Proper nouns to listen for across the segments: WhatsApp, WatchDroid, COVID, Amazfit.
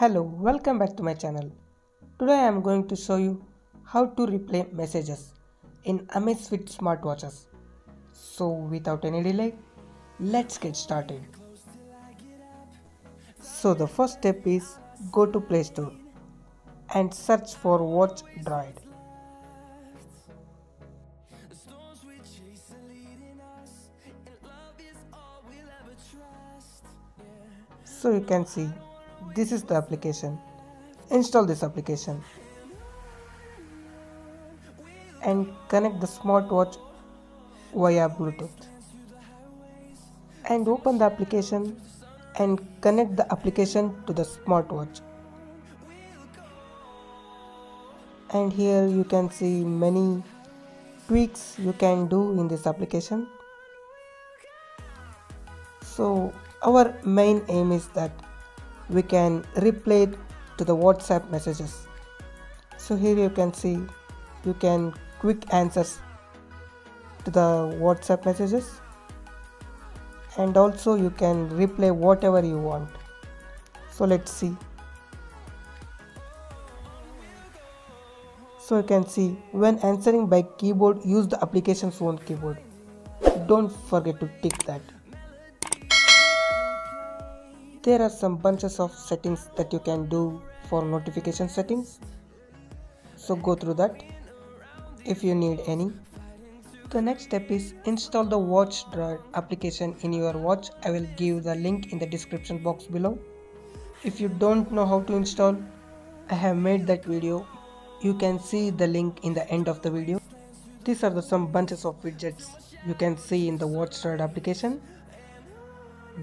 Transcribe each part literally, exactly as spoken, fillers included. Hello, welcome back to my channel. Today I am going to show you how to replay messages in Amazfit smartwatches. So without any delay, let's get started. So the first step is go to Play Store and search for WatchDroid. So you can see this is the application. Install this application and connect the smartwatch via Bluetooth and open the application and connect the application to the smartwatch. And here you can see many tweaks you can do in this application. So our main aim is that we can replay it to the WhatsApp messages. So here you can see you can quick answers to the WhatsApp messages, and also you can replay whatever you want. So let's see. So you can see when answering by keyboard, use the application's own keyboard. Don't forget to tick that. There are some bunches of settings that you can do for notification settings, so go through that if you need any. The next step is install the WatchDroid application in your watch. I will give the link in the description box below. If you don't know how to install, I have made that video. You can see the link in the end of the video. These are the some bunches of widgets you can see in the WatchDroid application.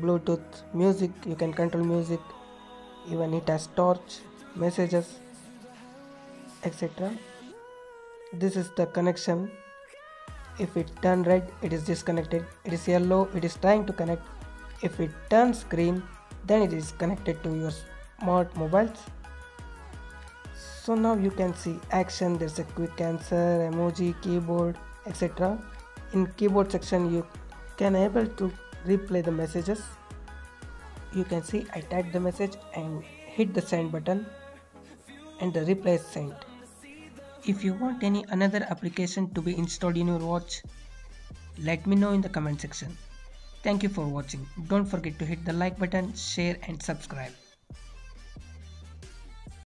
Bluetooth, music, you can control music, even it has torch, messages, et cetera. This is the connection. If it turns red, it is disconnected. It is yellow, it is trying to connect. If it turns green, then it is connected to your smart mobiles. So now you can see action, there's a quick answer, emoji, keyboard, et cetera. In keyboard section, you can able to replay the messages. You can see I type the message and hit the send button and the reply is sent. If you want any another application to be installed in your watch, let me know in the comment section. Thank you for watching. Don't forget to hit the like button, share and subscribe.